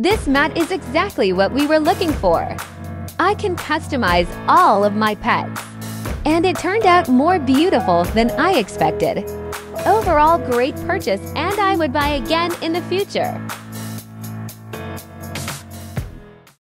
This mat is exactly what we were looking for. I can customize all of my pets. And it turned out more beautiful than I expected. Overall, great purchase, and I would buy again in the future.